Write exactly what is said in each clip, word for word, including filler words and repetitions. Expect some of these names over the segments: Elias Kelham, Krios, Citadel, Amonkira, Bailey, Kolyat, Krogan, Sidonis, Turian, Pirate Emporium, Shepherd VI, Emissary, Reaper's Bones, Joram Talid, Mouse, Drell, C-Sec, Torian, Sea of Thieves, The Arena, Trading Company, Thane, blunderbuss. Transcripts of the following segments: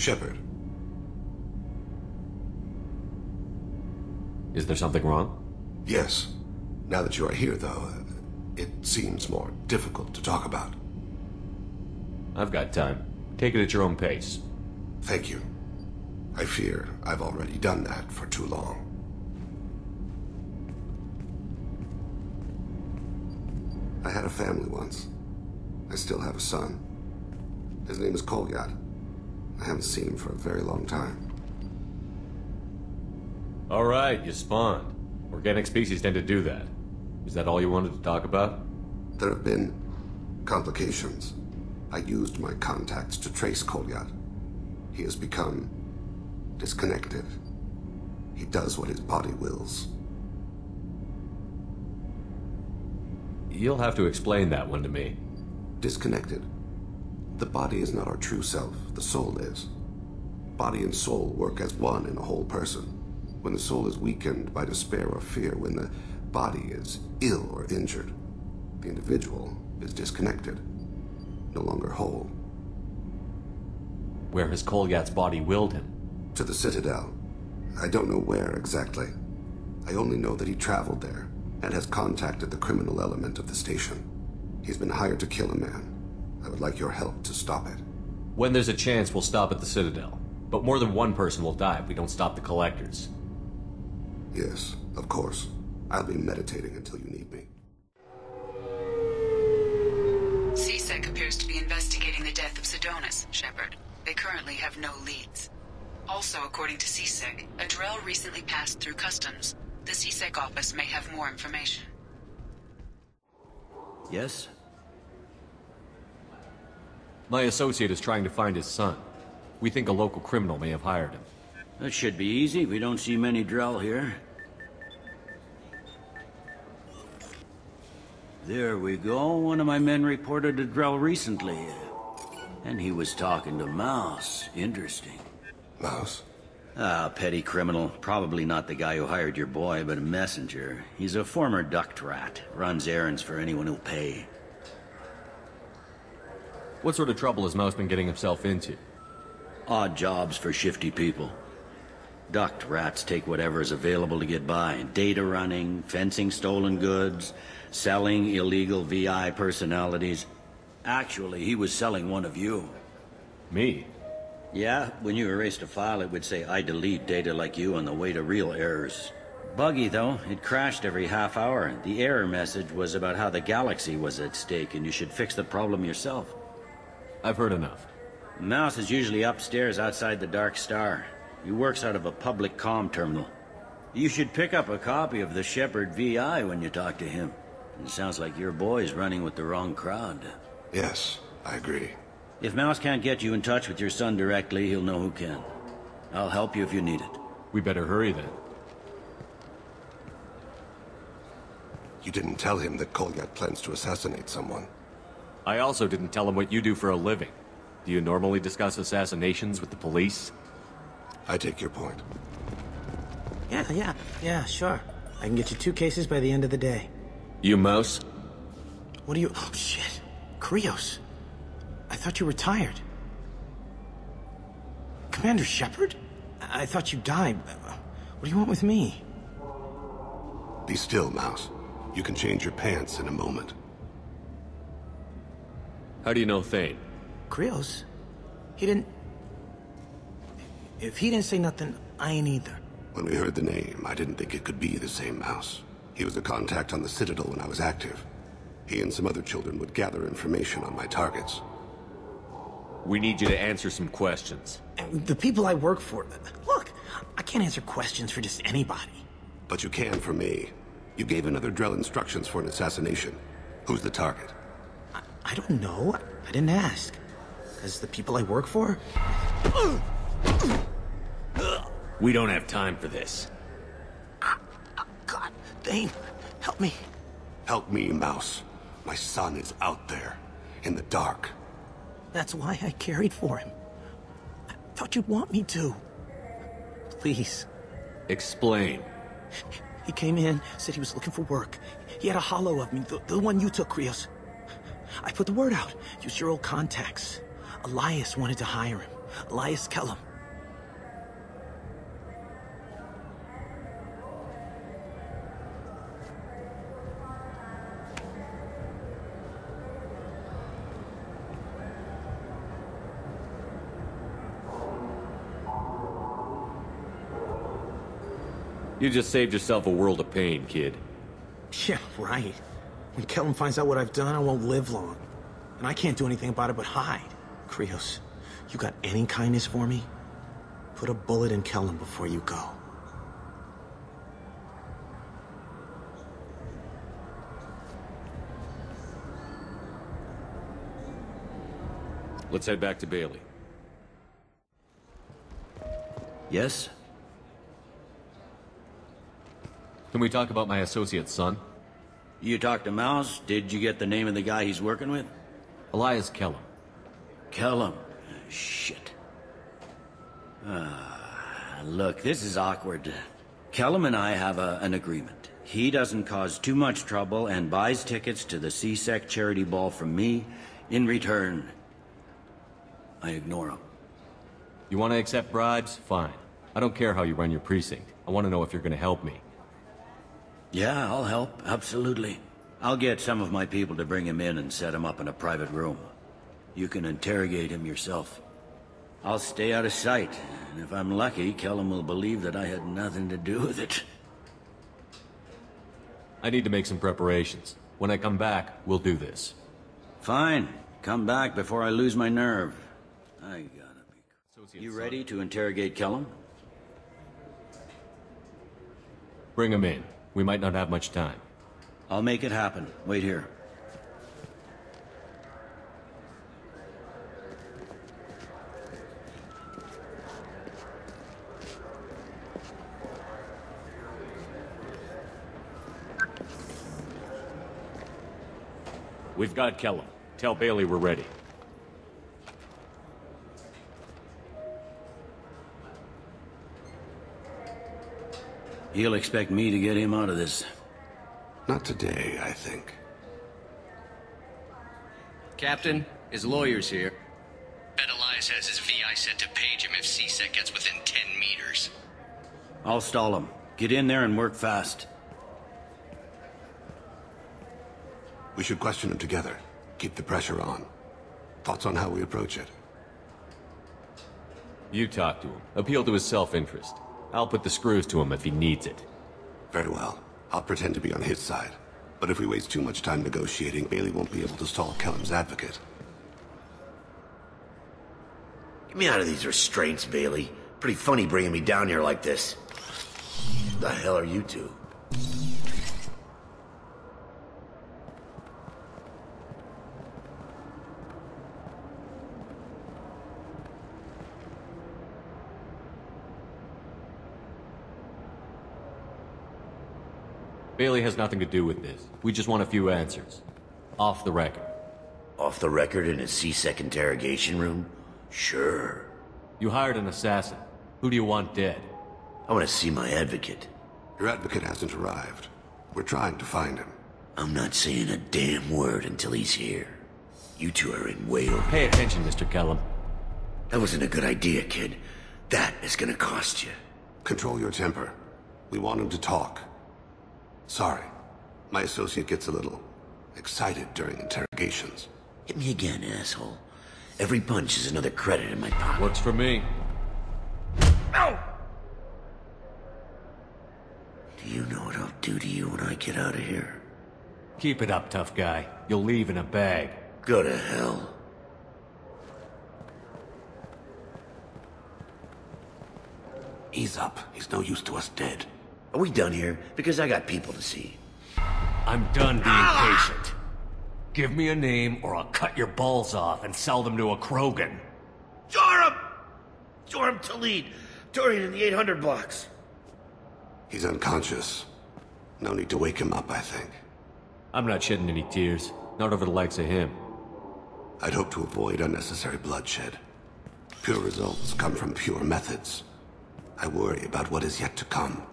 Shepherd. Is there something wrong? Yes. Now that you are here, though, it seems more difficult to talk about. I've got time. Take it at your own pace. Thank you. I fear I've already done that for too long. I had a family once. I still have a son. His name is Kolyat. I haven't seen him for a very long time. All right, you spawned. Organic species tend to do that. Is that all you wanted to talk about? There have been complications. I used my contacts to trace Kolyat. He has become disconnected. He does what his body wills. You'll have to explain that one to me. Disconnected. The body is not our true self, the soul is. Body and soul work as one in a whole person. When the soul is weakened by despair or fear, when the body is ill or injured, the individual is disconnected, no longer whole. Where has Kolyat's body willed him? To the Citadel. I don't know where exactly. I only know that he traveled there and has contacted the criminal element of the station. He's been hired to kill a man. I would like your help to stop it. When there's a chance, we'll stop at the Citadel. But more than one person will die if we don't stop the collectors. Yes, of course. I'll be meditating until you need me. C-Sec appears to be investigating the death of Sidonis, Shepherd. They currently have no leads. Also, according to C-Sec, a Drell recently passed through customs. The C-Sec office may have more information. Yes? My associate is trying to find his son. We think a local criminal may have hired him. That should be easy. We don't see many Drell here. There we go. One of my men reported a Drell recently. And he was talking to Mouse. Interesting. Mouse? Ah, petty criminal. Probably not the guy who hired your boy, but a messenger. He's a former duct rat. Runs errands for anyone who'll pay. What sort of trouble has Mouse been getting himself into? Odd jobs for shifty people. Duct rats take whatever is available to get by. Data running, fencing stolen goods, selling illegal V I personalities. Actually, he was selling one of you. Me? Yeah, when you erased a file, it would say, I delete data like you on the way to real errors. Buggy, though. It crashed every half hour. The error message was about how the galaxy was at stake and you should fix the problem yourself. I've heard enough. Mouse is usually upstairs outside the Dark Star. He works out of a public comm terminal. You should pick up a copy of the Shepherd V I when you talk to him. It sounds like your boy's running with the wrong crowd. Yes, I agree. If Mouse can't get you in touch with your son directly, he'll know who can. I'll help you if you need it. We better hurry then. You didn't tell him that Kolyat plans to assassinate someone. I also didn't tell him what you do for a living. Do you normally discuss assassinations with the police? I take your point. Yeah, yeah, yeah, sure. I can get you two cases by the end of the day. You Mouse? What are you... Oh, shit. Krios. I thought you retired. Commander Shepard? I, I thought you died. What do you want with me? Be still, Mouse. You can change your pants in a moment. How do you know Thane? Krios? He didn't... If he didn't say nothing, I ain't either. When we heard the name, I didn't think it could be the same Mouse. He was a contact on the Citadel when I was active. He and some other children would gather information on my targets. We need you to answer some questions. The people I work for... Look, I can't answer questions for just anybody. But you can for me. You gave another Drell instructions for an assassination. Who's the target? I, I don't know. I didn't ask. As the people I work for? We don't have time for this. Uh, uh, God, Thane, help me. Help me, Mouse. My son is out there, in the dark. That's why I carried for him. I thought you'd want me to. Please. Explain. He came in, said he was looking for work. He had a hollow of me, the, the one you took, Krios. I put the word out, used your old contacts. Elias wanted to hire him. Elias Kelham. You just saved yourself a world of pain, kid. Yeah, right. When Kelham finds out what I've done, I won't live long. And I can't do anything about it but hide. Krios, you got any kindness for me? Put a bullet in Kelham before you go. Let's head back to Bailey. Yes? Can we talk about my associate's son? You talked to Mouse? Did you get the name of the guy he's working with? Elias Kelham. Kelham? Oh, shit. Uh, look, this is awkward. Kelham and I have a, an agreement. He doesn't cause too much trouble and buys tickets to the C-Sec charity ball from me. In return, I ignore him. You want to accept bribes? Fine. I don't care how you run your precinct. I want to know if you're going to help me. Yeah, I'll help, absolutely. I'll get some of my people to bring him in and set him up in a private room. You can interrogate him yourself. I'll stay out of sight, and if I'm lucky, Kelham will believe that I had nothing to do with it. I need to make some preparations. When I come back, we'll do this. Fine. Come back before I lose my nerve. I gotta be... Associate you ready son. to interrogate Kelham? Bring him in. We might not have much time. I'll make it happen. Wait here. We've got Kelham. Tell Bailey we're ready. He'll expect me to get him out of this. Not today, I think. Captain, his lawyer's here. Bet Elias has his V I set to page him if C-Sec gets within ten meters. I'll stall him. Get in there and work fast. We should question him together. Keep the pressure on. Thoughts on how we approach it? You talk to him. Appeal to his self-interest. I'll put the screws to him if he needs it. Very well. I'll pretend to be on his side. But if we waste too much time negotiating, Bailey won't be able to stall Kelham's advocate. Get me out of these restraints, Bailey. Pretty funny bringing me down here like this. What the hell are you two? Bailey has nothing to do with this. We just want a few answers. Off the record. Off the record in a C-Sec interrogation room? Sure. You hired an assassin. Who do you want dead? I want to see my advocate. Your advocate hasn't arrived. We're trying to find him. I'm not saying a damn word until he's here. You two are in way over. Pay attention, Mister Kelham. That wasn't a good idea, kid. That is gonna cost you. Control your temper. We want him to talk. Sorry. My associate gets a little excited during interrogations. Hit me again, asshole. Every punch is another credit in my pocket. Works for me. Ow! Do you know what I'll do to you when I get out of here? Keep it up, tough guy. You'll leave in a bag. Go to hell. Ease up. He's no use to us dead. Are we done here? Because I got people to see. I'm done being ah! patient. Give me a name or I'll cut your balls off and sell them to a Krogan. Joram! Joram Talid. Torian in the eight hundred blocks. He's unconscious. No need to wake him up, I think. I'm not shedding any tears. Not over the likes of him. I'd hope to avoid unnecessary bloodshed. Pure results come from pure methods. I worry about what is yet to come.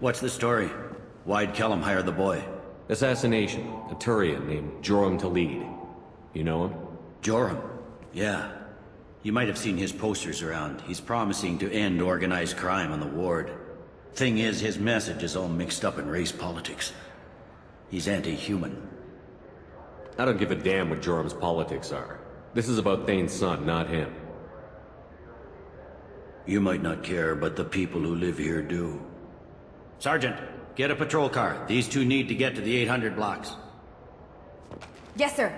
What's the story? Why'd Kelham hire the boy? Assassination. A Turian named Joram Talid. You know him? Joram? Yeah. You might have seen his posters around. He's promising to end organized crime on the Ward. Thing is, his message is all mixed up in race politics. He's anti-human. I don't give a damn what Joram's politics are. This is about Thane's son, not him. You might not care, but the people who live here do. Sergeant, get a patrol car. These two need to get to the eight hundred blocks. Yes, sir.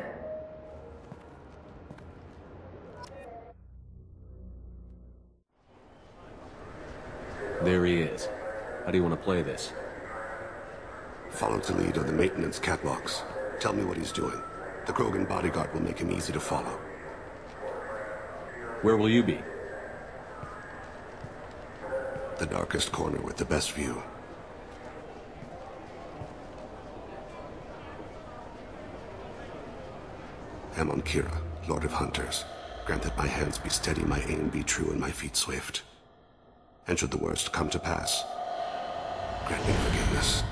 There he is. How do you want to play this? Follow Talid on the maintenance catwalks. Tell me what he's doing. The Krogan bodyguard will make him easy to follow. Where will you be? The darkest corner with the best view. Amonkira, Lord of Hunters. Grant that my hands be steady, my aim be true, and my feet swift. And should the worst come to pass, grant me forgiveness.